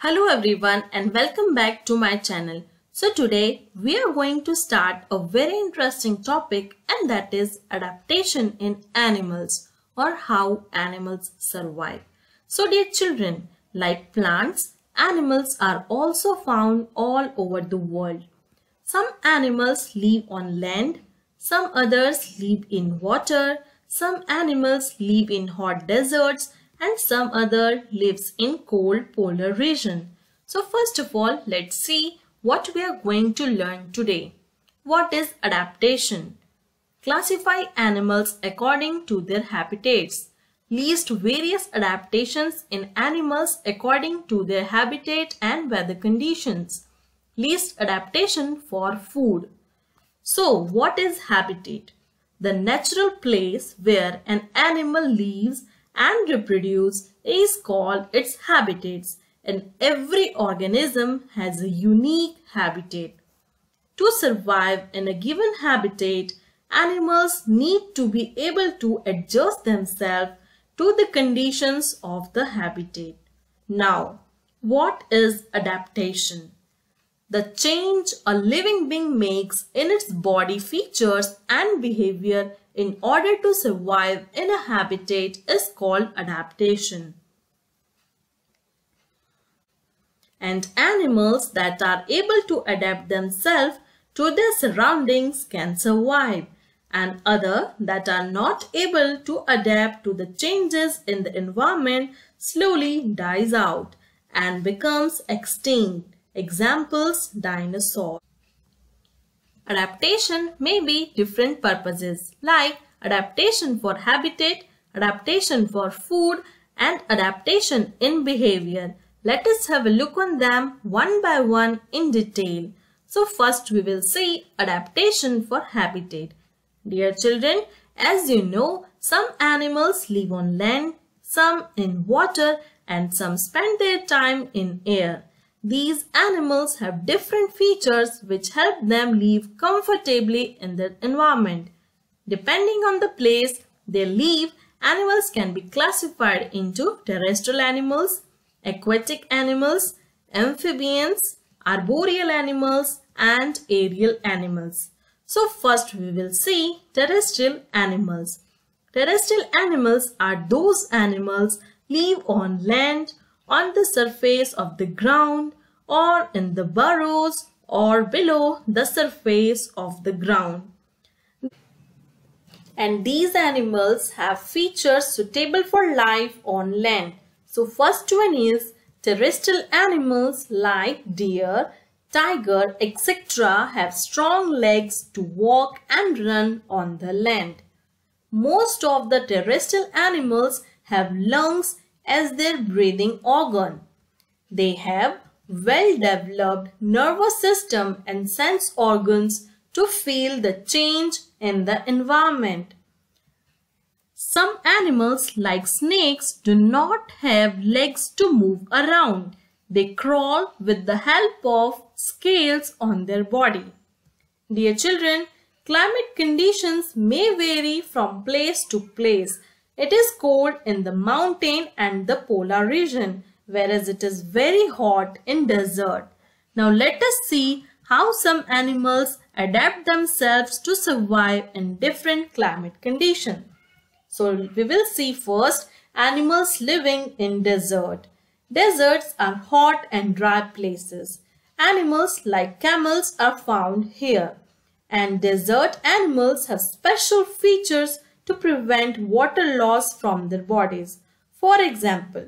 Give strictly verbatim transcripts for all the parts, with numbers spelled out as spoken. Hello everyone and welcome back to my channel. So today we are going to start a very interesting topic, and that is adaptation in animals, or how animals survive. So dear children, like plants, animals are also found all over the world. Some animals live on land, some others live in water, some animals live in hot deserts, and some other lives in cold polar region. So first of all, let's see what we are going to learn today. What is adaptation? Classify animals according to their habitats. List various adaptations in animals according to their habitat and weather conditions. List adaptation for food. So what is habitat? The natural place where an animal lives and reproduce is called its habitats, and every organism has a unique habitat. To survive in a given habitat, animals need to be able to adjust themselves to the conditions of the habitat. Now, what is adaptation? The change a living being makes in its body features and behavior in order to survive in a habitat is called adaptation. And animals that are able to adapt themselves to their surroundings can survive, and others that are not able to adapt to the changes in the environment slowly dies out and becomes extinct. Examples: dinosaurs. Adaptation may be different purposes, like adaptation for habitat, adaptation for food, and adaptation in behavior. Let us have a look on them one by one in detail. So first we will see adaptation for habitat. Dear children, as you know, some animals live on land, some in water, and some spend their time in air. These animals have different features which help them live comfortably in their environment. Depending on the place they live, animals can be classified into terrestrial animals, aquatic animals, amphibians, arboreal animals, and aerial animals. So first we will see terrestrial animals. Terrestrial animals are those animals live on land, on the surface of the ground, or in the burrows or below the surface of the ground. And these animals have features suitable for life on land. So first one is terrestrial animals like deer, tiger, et cetera have strong legs to walk and run on the land. Most of the terrestrial animals have lungs as their breathing organ. They have well-developed nervous system and sense organs to feel the change in the environment. Some animals like snakes do not have legs to move around. They crawl with the help of scales on their body. Dear children, climate conditions may vary from place to place. It is cold in the mountain and the polar region, whereas it is very hot in desert. Now let us see how some animals adapt themselves to survive in different climate conditions. So we will see first animals living in desert. Deserts are hot and dry places. Animals like camels are found here. And desert animals have special features to prevent water loss from their bodies. For example,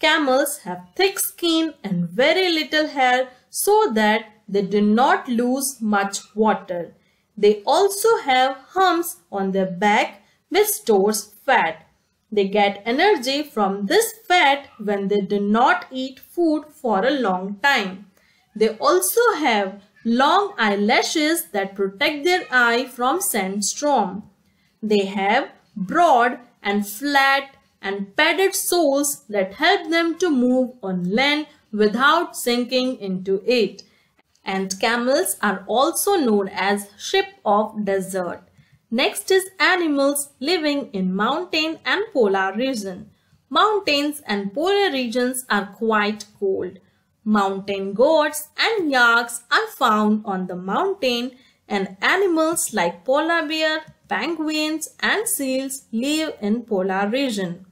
camels have thick skin and very little hair so that they do not lose much water. They also have humps on their back which stores fat. They get energy from this fat when they do not eat food for a long time. They also have long eyelashes that protect their eye from sandstorm. They have broad and flat and padded soles that help them to move on land without sinking into it. And camels are also known as sheep of desert. Next is animals living in mountain and polar region. Mountains and polar regions are quite cold. Mountain goats and yaks are found on the mountain, and animals like polar bear, penguins and seals live in polar region.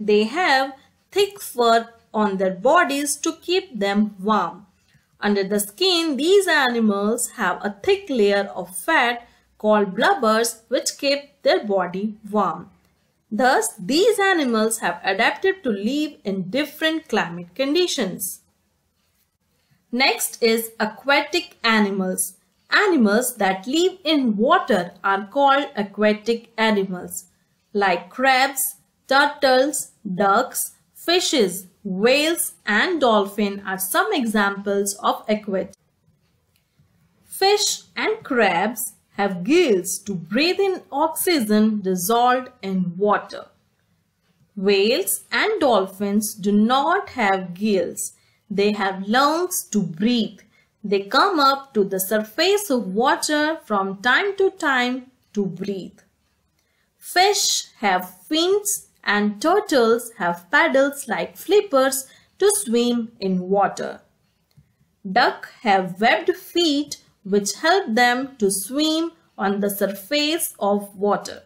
They have thick fur on their bodies to keep them warm. Under the skin, these animals have a thick layer of fat called blubbers, which keep their body warm. Thus, these animals have adapted to live in different climate conditions. Next is aquatic animals. Animals that live in water are called aquatic animals, like crabs, turtles, ducks, fishes, whales and dolphin are some examples of aquatic. Fish and crabs have gills to breathe in oxygen dissolved in water. Whales and dolphins do not have gills. They have lungs to breathe. They come up to the surface of water from time to time to breathe. Fish have fins and turtles have paddles like flippers to swim in water. Ducks have webbed feet which help them to swim on the surface of water.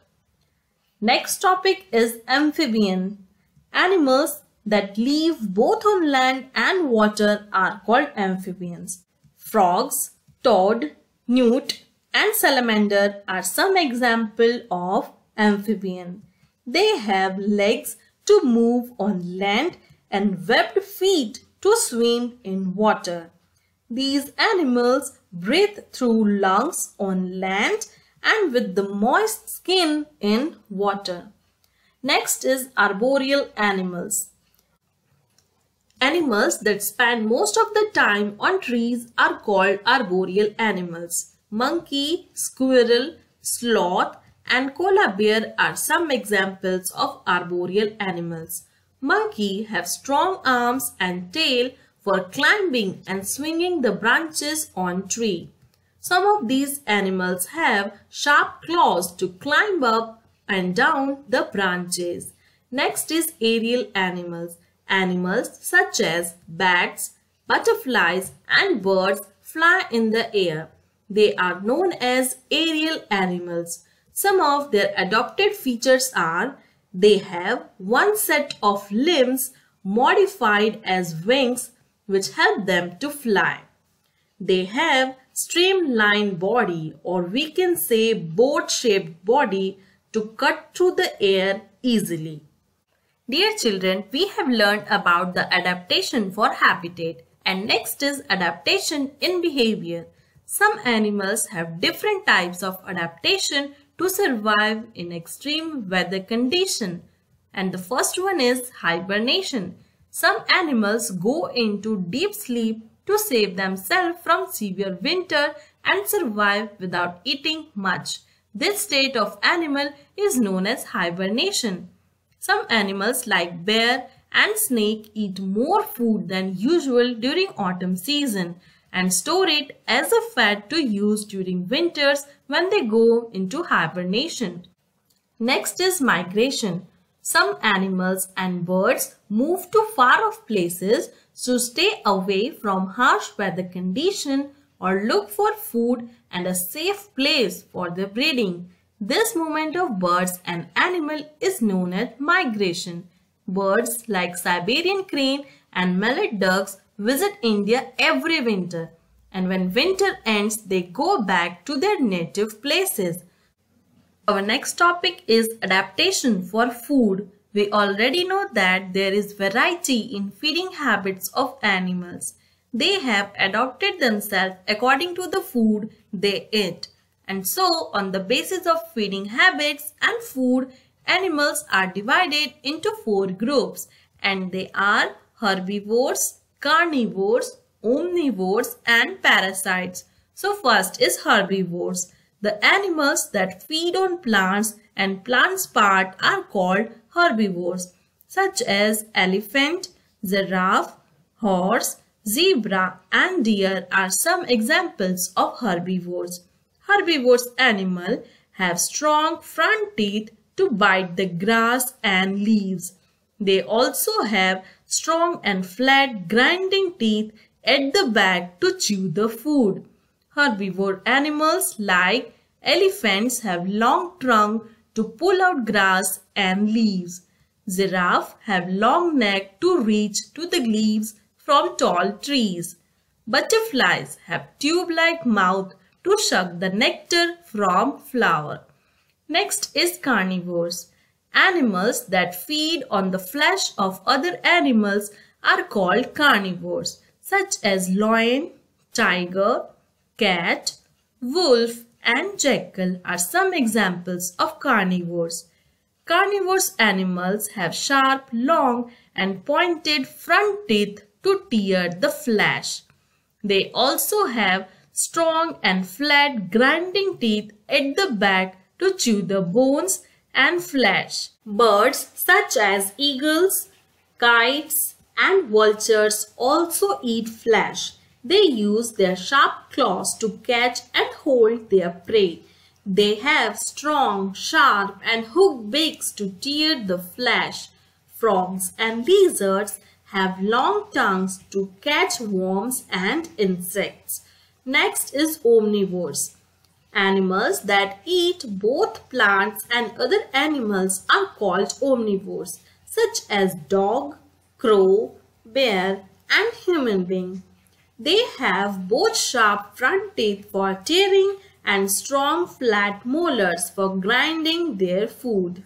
Next topic is amphibian. Animals that live both on land and water are called amphibians. Frogs, toad, newt and salamander are some examples of amphibian. They have legs to move on land and webbed feet to swim in water. These animals breathe through lungs on land and with the moist skin in water. Next is arboreal animals. Animals that spend most of the time on trees are called arboreal animals. Monkey, squirrel, sloth, and koala bear are some examples of arboreal animals. Monkey have strong arms and tail for climbing and swinging the branches on tree. Some of these animals have sharp claws to climb up and down the branches. Next is aerial animals. Animals such as bats, butterflies and birds fly in the air. They are known as aerial animals. Some of their adopted features are they have one set of limbs modified as wings which help them to fly. They have streamlined body, or we can say boat-shaped body, to cut through the air easily. Dear children, we have learned about the adaptation for habitat, and next is adaptation in behavior. Some animals have different types of adaptation to survive in extreme weather condition, and the first one is hibernation. Some animals go into deep sleep to save themselves from severe winter and survive without eating much. This state of animal is known as hibernation. Some animals like bear and snake eat more food than usual during autumn season and store it as a fat to use during winters when they go into hibernation. Next is migration. Some animals and birds move to far-off places to stay away from harsh weather condition or look for food and a safe place for their breeding. This movement of birds and animals is known as migration. Birds like Siberian crane and mallard ducks visit India every winter, and when winter ends they go back to their native places. Our next topic is adaptation for food. We already know that there is variety in feeding habits of animals. They have adapted themselves according to the food they eat, and so on the basis of feeding habits and food, animals are divided into four groups, and they are herbivores, carnivores, omnivores and parasites. So first is herbivores. The animals that feed on plants and plants part are called herbivores, such as elephant, giraffe, horse, zebra and deer are some examples of herbivores. Herbivores animal have strong front teeth to bite the grass and leaves. They also have strong and flat, grinding teeth at the back to chew the food. Herbivore animals like elephants have long trunk to pull out grass and leaves. Giraffe have long neck to reach to the leaves from tall trees. Butterflies have tube-like mouth to suck the nectar from flower. Next is carnivores. Animals that feed on the flesh of other animals are called carnivores, such as lion, tiger, cat, wolf, and jackal are some examples of carnivores. Carnivorous animals have sharp, long, and pointed front teeth to tear the flesh. They also have strong and flat grinding teeth at the back to chew the bones and flesh. Birds such as eagles, kites, and vultures also eat flesh. They use their sharp claws to catch and hold their prey. They have strong, sharp, and hooked beaks to tear the flesh. Frogs and lizards have long tongues to catch worms and insects. Next is omnivores. Animals that eat both plants and other animals are called omnivores, such as dog, crow, bear, and human being. They have both sharp front teeth for tearing and strong flat molars for grinding their food.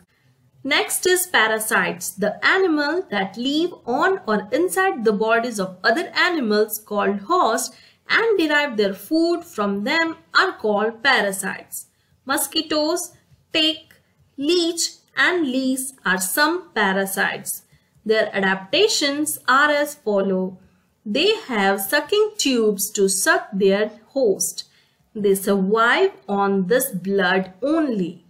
Next is parasites, the animal that live on or inside the bodies of other animals called host and derive their food from them are called parasites. Mosquitoes, tick, leech, and lice are some parasites. Their adaptations are as follows. They have sucking tubes to suck their host. They survive on this blood only.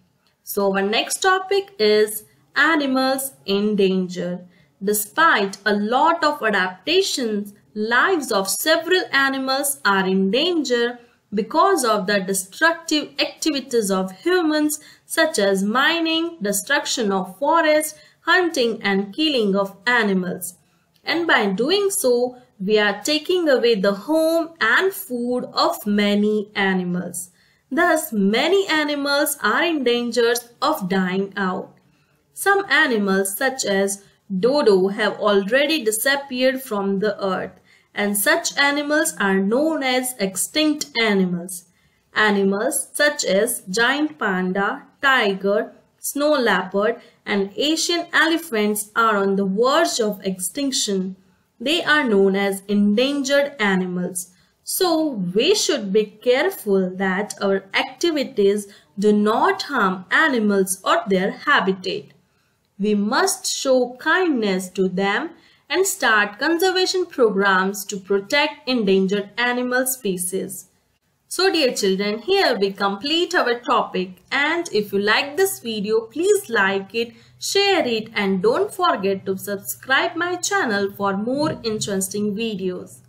So our next topic is animals in danger. Despite a lot of adaptations, lives of several animals are in danger because of the destructive activities of humans, such as mining, destruction of forests, hunting and killing of animals. And by doing so, we are taking away the home and food of many animals. Thus, many animals are in danger of dying out. Some animals such as dodo have already disappeared from the earth, and such animals are known as extinct animals. Animals such as giant panda, tiger, snow leopard, and Asian elephants are on the verge of extinction. They are known as endangered animals. So, we should be careful that our activities do not harm animals or their habitat. We must show kindness to them and start conservation programs to protect endangered animal species. So, dear children, here we complete our topic, and if you like this video, please like it, share it, and don't forget to subscribe my channel for more interesting videos.